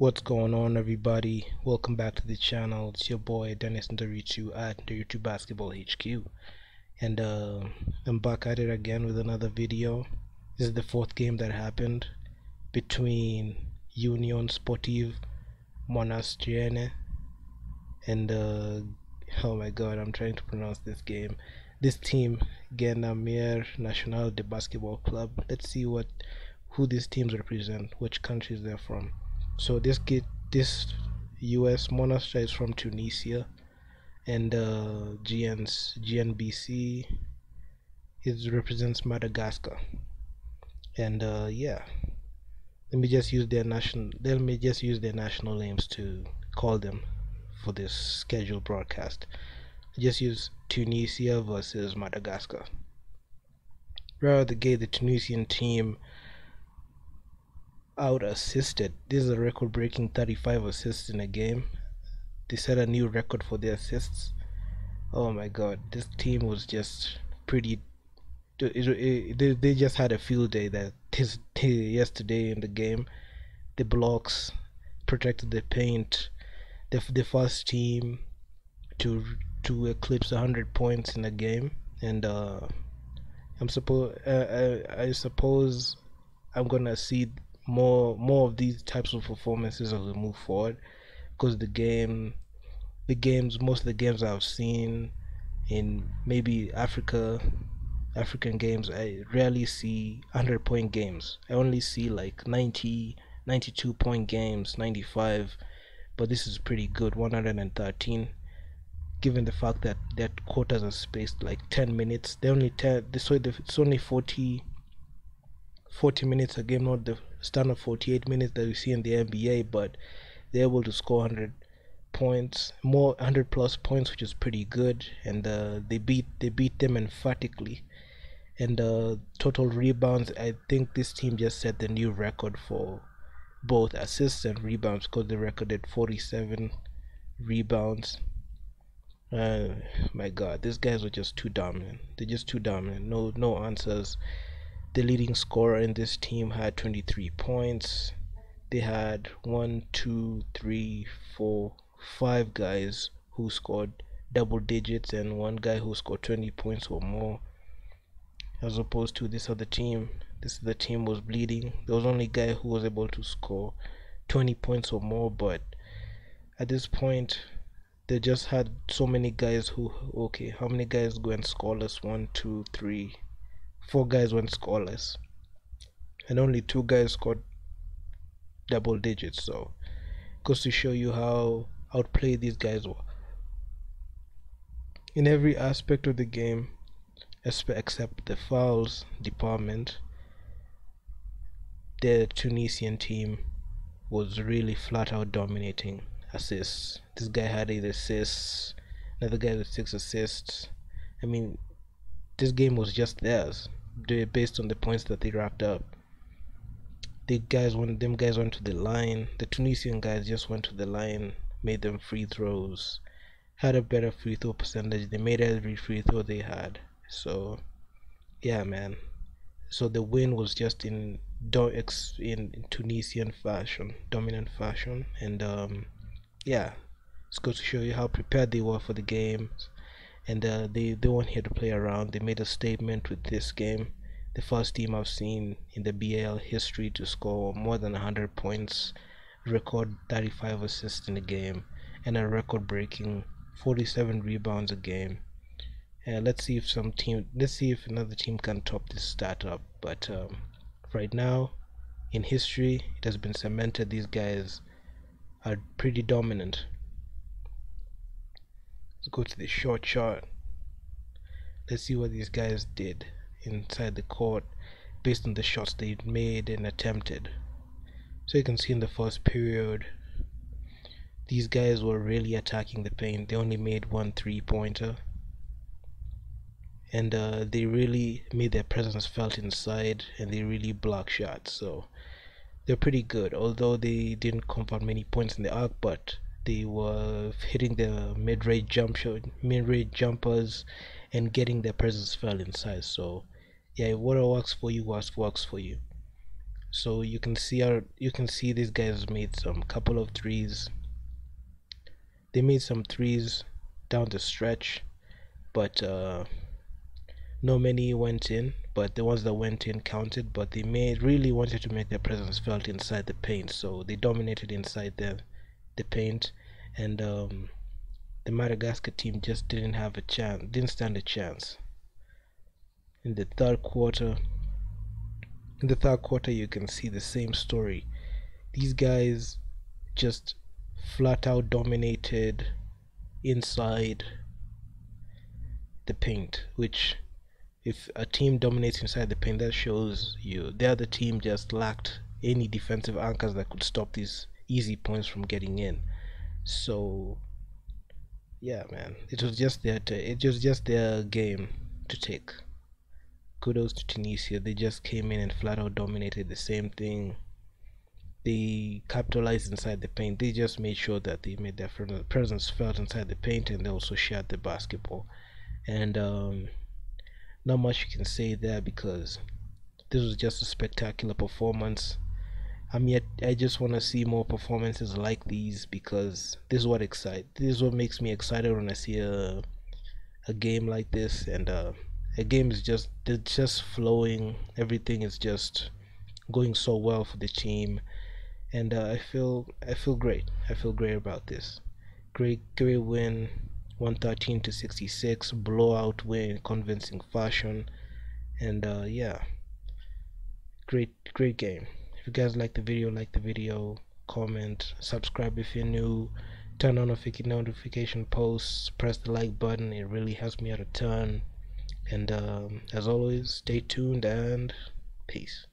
What's going on, everybody? Welcome back to the channel. It's your boy Dennis Nderitu at Nderitu Basketball HQ, and I'm back at it again with another video. This is the fourth game that happened between Union Sportive Monastirienne and oh my god, I'm trying to pronounce this game. This team, Gendarmerie Nationale de Basketball Club. Let's see who these teams represent, which countries they're from. So this U.S. Monastir is from Tunisia, and GNBC represents Madagascar, and yeah, let me just use their national names to call them for this scheduled broadcast. Just use Tunisia versus Madagascar. Right out of the gate, the Tunisian team out assisted. This is a record breaking 35 assists in a game. They set a new record for their assists. Oh my god, this team was just pretty, they just had a field day yesterday in the game. The blocks protected the paint. The first team to eclipse 100 points in a game, and I suppose I'm gonna see more of these types of performances as we move forward, because most of the games I've seen in maybe African games, I rarely see 100-point games. I only see like 90, 92-point games, 95, but this is pretty good, 113, given the fact that their quarters are spaced like 10 minutes. They only 10, so it's only 40 minutes a game, not the standard 48 minutes that we see in the NBA, but they're able to score 100 plus points, which is pretty good, and they beat them emphatically. And total rebounds, I think this team just set the new record for both assists and rebounds, because they recorded 47 rebounds. My god, these guys were just too dominant. They're just too dominant. No answers. The leading scorer in this team had 23 points. They had 5 guys who scored double digits and one guy who scored 20 points or more, as opposed to this other team. This other team was bleeding. There was only guy who was able to score 20 points or more, but at this point they just had so many guys who, okay, how many guys go and scoreless? 4 guys went scoreless, and only 2 guys scored double digits. So it goes to show you how outplayed these guys were in every aspect of the game, except the fouls department. The Tunisian team was really flat out dominating assists. This guy had 8 assists, another guy with 6 assists. I mean, this game was just theirs based on the points that they racked up. Them guys went to the line. The Tunisian guys just went to the line, made them free throws, had a better free throw percentage. They made every free throw they had. So yeah, man, so the win was just in Tunisian fashion, dominant fashion. And yeah, it's good to show you how prepared they were for the game. And they weren't here to play around. They made a statement with this game. The first team I've seen in the BAL history to score more than 100 points, record 35 assists in a game, and a record-breaking 47 rebounds a game. Let's see if another team can top this stat up. But right now, in history, it has been cemented. These guys are pretty dominant. Let's go to the short chart. Let's see what these guys did inside the court based on the shots they made and attempted. So you can see in the first period, these guys were really attacking the paint. They only made 1 3-pointer, and they really made their presence felt inside, and they really blocked shots. So they're pretty good, although they didn't compound many points in the arc, but they were hitting the mid-range jumpers and getting their presence fell inside. So yeah, what works for you works for you. So you can see these guys made some couple of threes. They made some threes down the stretch, but not many went in, but the ones that went in counted. But they really wanted to make their presence felt inside the paint, so they dominated inside the paint, and the Madagascar team just didn't have a chance, didn't stand a chance. In the third quarter, you can see the same story. These guys just flat out dominated inside the paint, which, if a team dominates inside the paint, that shows you the other team just lacked any defensive anchors that could stop these easy points from getting in. So yeah, man, it was just their game to take. Kudos to Tunisia. They just came in and flat out dominated the same thing. They capitalized inside the paint. They just made sure that they made their presence felt inside the paint, and they also shared the basketball. And not much you can say there, because this was just a spectacular performance. I just want to see more performances like these, because this is what excites. This is what makes me excited when I see a game like this. And a game is just, they're just flowing. Everything is just going so well for the team, and I feel great. I feel great about this. Great win. 113-66, blowout win in convincing fashion. And yeah, great game. If you guys like the video, comment, subscribe if you're new, turn on notification posts, press the like button. It really helps me out a ton. And as always, stay tuned and peace.